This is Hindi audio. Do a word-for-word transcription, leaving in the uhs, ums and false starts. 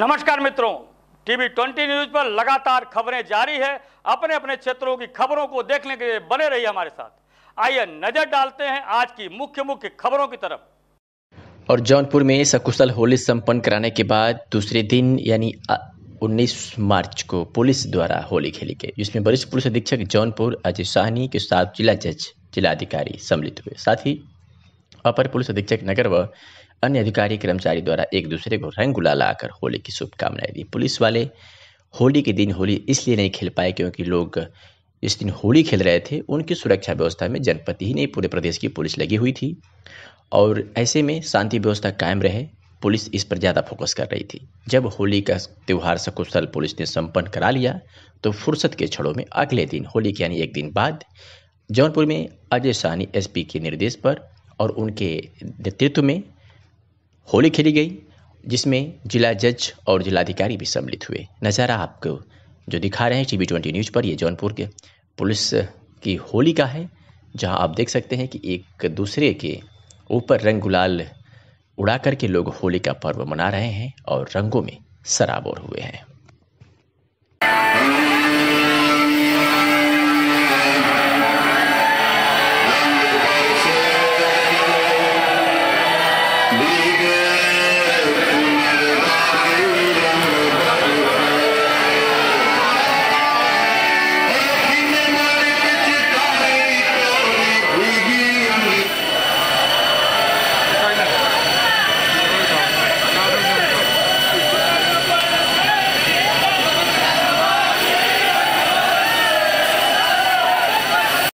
नमस्कार मित्रों, टीवी ट्वेंटी न्यूज पर लगातार खबरें जारी है। अपने अपने क्षेत्रों की खबरों को देखने के लिए बने रहिए हमारे साथ। आइए नजर डालते हैं आज की मुख्य मुख्य खबरों की तरफ। और जौनपुर में सकुशल होली संपन्न कराने के बाद दूसरे दिन यानी उन्नीस मार्च को पुलिस द्वारा होली खेली गई, जिसमें वरिष्ठ पुलिस अधीक्षक जौनपुर अजय साहनी के साथ जिला जज, जिलाधिकारी सम्मिलित हुए। साथ ही अपर पुलिस अधीक्षक नगर व अन्य अधिकारी कर्मचारी द्वारा एक दूसरे को रंग गुलाल लगाकर होली की शुभकामनाएं दी। पुलिस वाले होली के दिन होली इसलिए नहीं खेल पाए क्योंकि लोग इस दिन होली खेल रहे थे, उनकी सुरक्षा व्यवस्था में जनपद ही नहीं पूरे प्रदेश की पुलिस लगी हुई थी और ऐसे में शांति व्यवस्था कायम रहे, पुलिस इस पर ज़्यादा फोकस कर रही थी। जब होली का त्यौहार सकुशल पुलिस ने संपन्न करा लिया तो फुर्सत के क्षणों में अगले दिन होली के यानी एक दिन बाद जौनपुर में अजय साहनी एसपी के निर्देश पर और उनके नेतृत्व में होली खेली गई, जिसमें जिला जज और जिलाधिकारी भी सम्मिलित हुए। नज़ारा आपको जो दिखा रहे हैं टीवी ट्वेंटी न्यूज़ पर, ये जौनपुर के पुलिस की होली का है, जहां आप देख सकते हैं कि एक दूसरे के ऊपर रंग गुलाल उड़ा करके लोग होली का पर्व मना रहे हैं और रंगों में सराबोर हुए हैं।